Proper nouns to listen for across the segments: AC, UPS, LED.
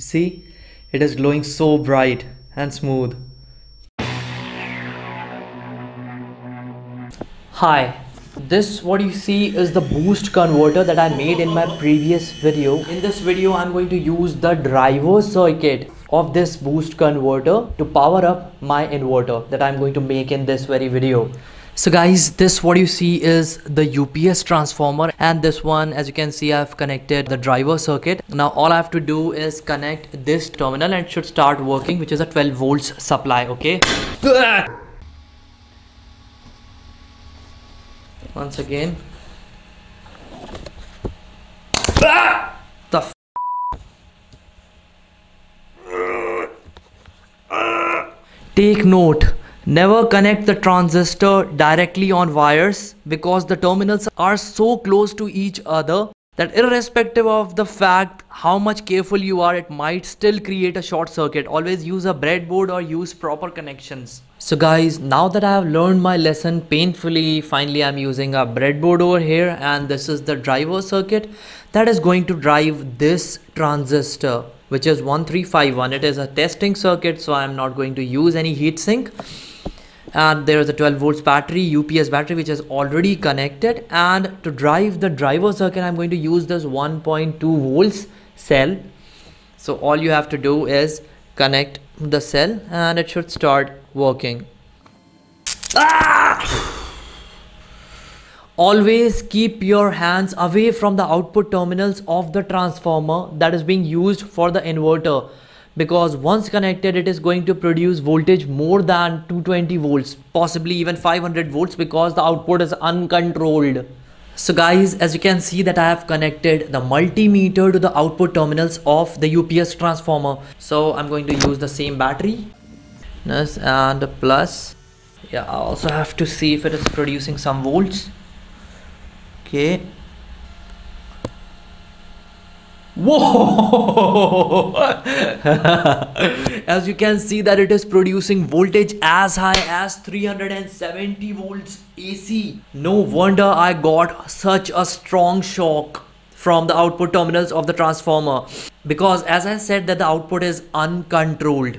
You see, it is glowing so bright and smooth. Hi, this what you see is the boost converter that I made in my previous video. In this video, I'm going to use the driver circuit of this boost converter to power up my inverter that I'm going to make in this very video. So guys, this what you see is the UPS transformer, and this one, as you can see, I've connected the driver circuit. Now all I have to do is connect this terminal and it should start working, which is a 12 volts supply. Okay. Once again. Take note, never connect the transistor directly on wires, because the terminals are so close to each other that irrespective of the fact how much careful you are, it might still create a short circuit. Always use a breadboard or use proper connections. So guys, now that I have learned my lesson painfully, finally I'm using a breadboard over here, and this is the driver circuit that is going to drive this transistor, which is 1351. It is a testing circuit, so I'm not going to use any heatsink. And there is a 12 volts battery, UPS battery, which is already connected. And to drive the driver circuit, I'm going to use this 1.2 volts cell. So all you have to do is connect the cell and it should start working. Always keep your hands away from the output terminals of the transformer that is being used for the inverter, because once connected, it is going to produce voltage more than 220 volts, possibly even 500 volts, because the output is uncontrolled. So guys, as you can see that I have connected the multimeter to the output terminals of the UPS transformer. So I'm going to use the same battery and plus. Yeah, I also have to see if it is producing some volts. Okay. Whoa! As you can see that it is producing voltage as high as 370 volts AC. No wonder I got such a strong shock from the output terminals of the transformer, because as I said that the output is uncontrolled.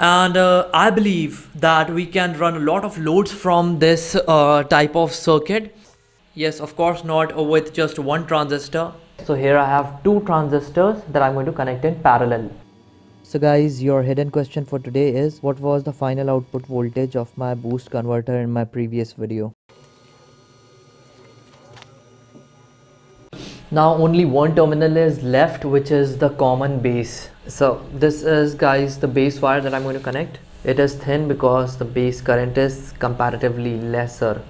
And I believe that we can run a lot of loads from this type of circuit. Yes, of course not with just one transistor. So here I have two transistors that I'm going to connect in parallel. So guys, your hidden question for today is, what was the final output voltage of my boost converter in my previous video? Now only one terminal is left, which is the common base. So this is, guys, the base wire that I'm going to connect. It is thin because the base current is comparatively lesser.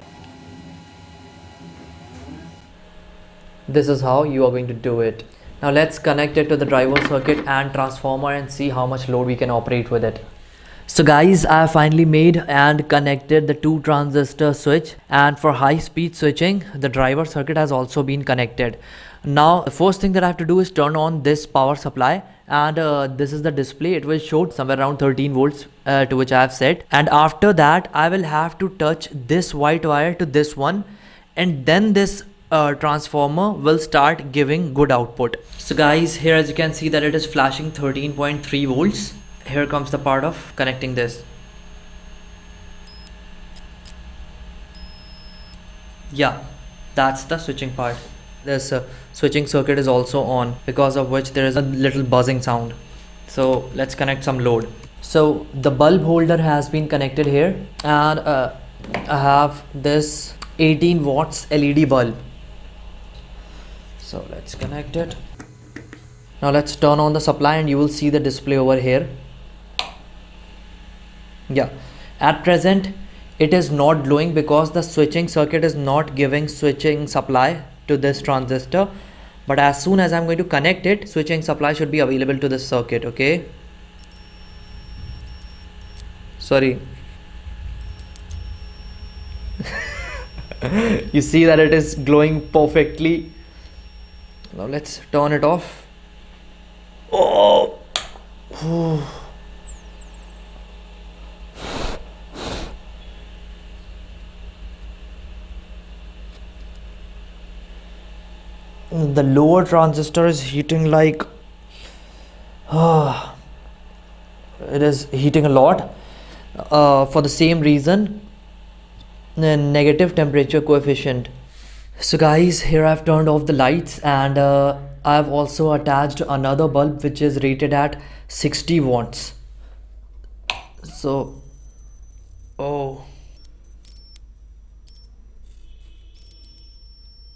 This is how you are going to do it. Now let's connect it to the driver circuit and transformer and see how much load we can operate with it. So guys, I finally made and connected the two transistor switch, and for high speed switching, the driver circuit has also been connected. Now the first thing that I have to do is turn on this power supply, and this is the display. It will show somewhere around 13 volts to which I have set. And after that, I will have to touch this white wire to this one, and then this transformer will start giving good output. So guys, here as you can see that it is flashing 13.3 volts. Here comes the part of connecting this. Yeah, that's the switching part. This switching circuit is also on, because of which there is a little buzzing sound. So let's connect some load. So the bulb holder has been connected here, and I have this 18 watts LED bulb. So let's connect it. Now let's turn on the supply and you will see the display over here. Yeah, at present it is not glowing because the switching circuit is not giving switching supply to this transistor. But as soon as I'm going to connect it, switching supply should be available to this circuit. Okay. Sorry. You see that it is glowing perfectly. Now let's turn it off. Oh. The lower transistor is heating like It is heating a lot. For the same reason, the negative temperature coefficient. So guys, here I've turned off the lights, and I've also attached another bulb which is rated at 60 watts. So you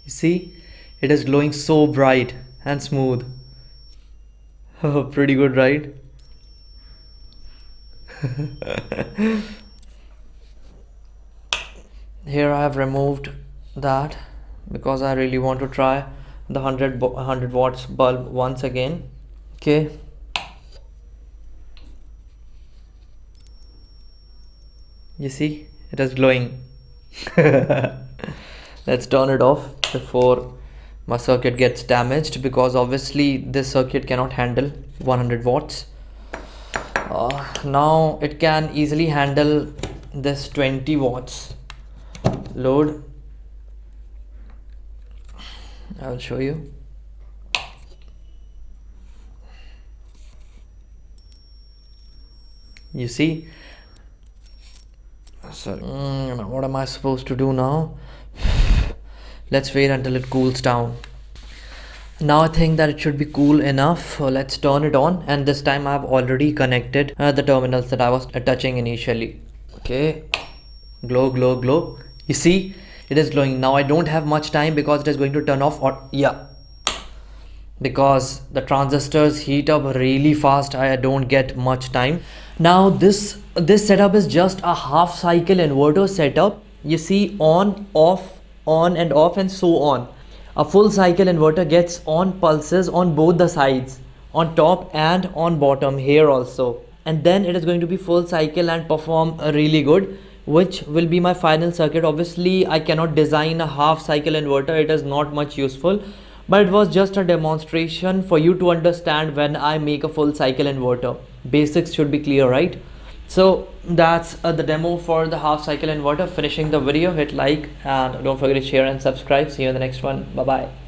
see, it is glowing so bright and smooth. Pretty good, right? Here I have removed that because I really want to try the 100 watts bulb once again. Okay, you see, it is glowing. Let's turn it off before my circuit gets damaged, because obviously this circuit cannot handle 100 watts. Now it can easily handle this 20 watts load. I will show you. You see, so what am I supposed to do now? Let's wait until it cools down. Now I think that it should be cool enough. Let's turn it on, and this time I've already connected the terminals that I was touching initially. Okay, glow, glow, glow. You see, it is glowing. Now I don't have much time because it is going to turn off, because the transistors heat up really fast. I don't get much time. Now this setup is just a half cycle inverter setup. You see, on, off, on and off, and so on. A full cycle inverter gets on pulses on both the sides, on top and on bottom here also, and then it is going to be full cycle and perform really good, which will be my final circuit. Obviously I cannot design a half cycle inverter, it is not much useful, but it was just a demonstration for you to understand when I make a full cycle inverter. Basics should be clear, right? So that's the demo for the half cycle inverter. Finishing the video, hit like and don't forget to share and subscribe. See you in the next one. Bye bye.